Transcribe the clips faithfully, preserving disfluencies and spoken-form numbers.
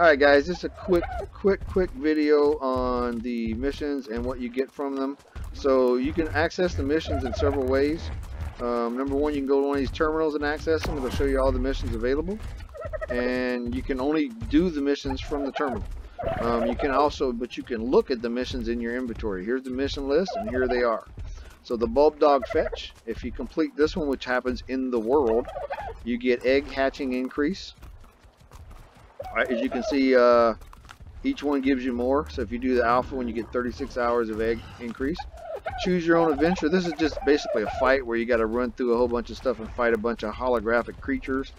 Alright guys, just a quick, quick, quick video on the missions and what you get from them. So you can access the missions in several ways. Um, number one, you can go to one of these terminals and access them. It'll show you all the missions available. And you can only do the missions from the terminal. Um, you can also, but you can look at the missions in your inventory. Here's the mission list and here they are. So the Bulb Dog Fetch, if you complete this one, which happens in the world, you get egg hatching increase. As you can see, uh, each one gives you more. So if you do the alpha one, you get thirty-six hours of egg increase. Choose your own adventure. This is just basically a fight where you got to run through a whole bunch of stuff and fight a bunch of holographic creatures.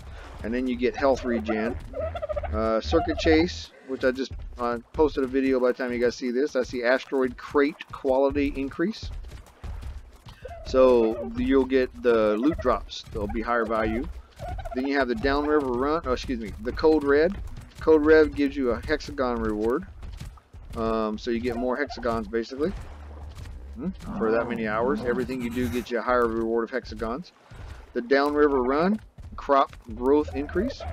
And then you get health regen. Uh, circuit Chase, which I just uh, posted a video by the time you guys see this. I see Asteroid Crate quality increase. So you'll get the loot drops. They'll be higher value. Then you have the Downriver Run. Oh, excuse me. The Code Red. Code Red gives you a hexagon reward, um, so you get more hexagons basically hmm? for that many hours. Everything you do gets you a higher reward of hexagons. The Downriver Run, crop growth increase.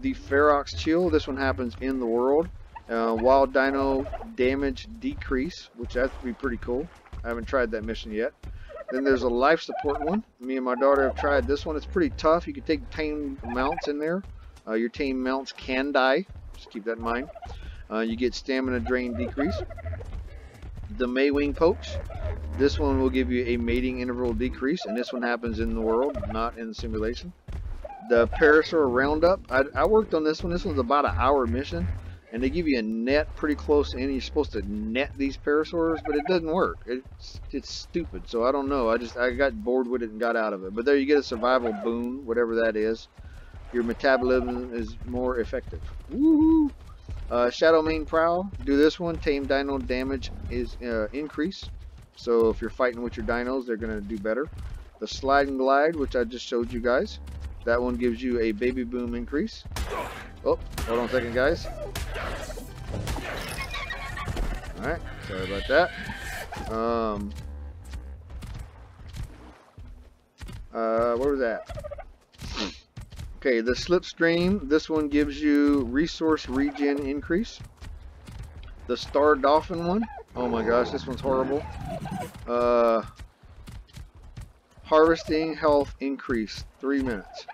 The Ferox Chill, this one happens in the world. Uh, wild Dino damage decrease, which that would be pretty cool. I haven't tried that mission yet. Then there's a Life Support one. Me and my daughter have tried this one. It's pretty tough. You can take tame mounts in there. Uh, your tame mounts can die, just keep that in mind. Uh, you get stamina drain decrease. The Maywing Poach, this one will give you a mating interval decrease, and this one happens in the world, not in the simulation. The Parasaur Roundup, I, I worked on this one. This one's about an hour mission, and they give you a net pretty close in. You're supposed to net these Parasaurs, but it doesn't work. It's, it's stupid, so I don't know. I just I got bored with it and got out of it. But there you get a survival boon, whatever that is. Your metabolism is more effective. Woohoo! Uh, Shadowmane Prowl. Do this one. Tame Dino damage is uh, increased. So if you're fighting with your dinos, they're going to do better. The Slide and Glide, which I just showed you guys. That one gives you a baby boom increase. Oh, hold on a second, guys. Alright, sorry about that. Um, uh, where was that? Okay, the Slipstream, this one gives you resource regen increase. The Star Dolphin one, oh my gosh, this one's horrible. Uh, harvesting health increase, three minutes.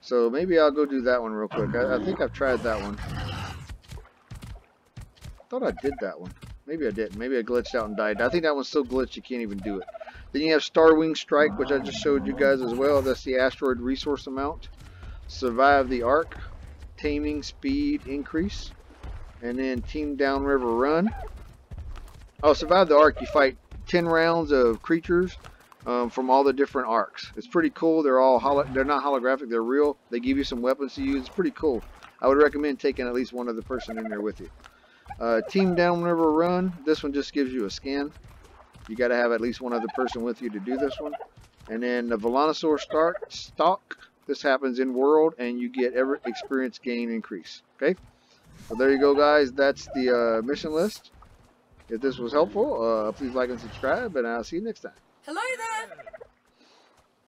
So maybe I'll go do that one real quick. I, I think I've tried that one. I thought I did that one. Maybe I didn't. Maybe I glitched out and died. I think that one's so glitched you can't even do it. Then you have Starwing Strike, which I just showed you guys as well. That's the asteroid resource amount. Survive the Ark, taming speed increase, and then Team Downriver Run. Oh, Survive the Ark, you fight ten rounds of creatures um, from all the different arcs. It's pretty cool. They're all holo they're not holographic, they're real. They give you some weapons to use. It's pretty cool. I would recommend taking at least one other person in there with you. Uh, Team Downriver Run, this one just gives you a skin. You got to have at least one other person with you to do this one. And then the Volanosaur Start Stalk. This happens in world, and you get every experience gain increase. Okay, so there you go, guys. That's the uh, mission list. If this was helpful, uh, please like and subscribe, and I'll see you next time. Hello there.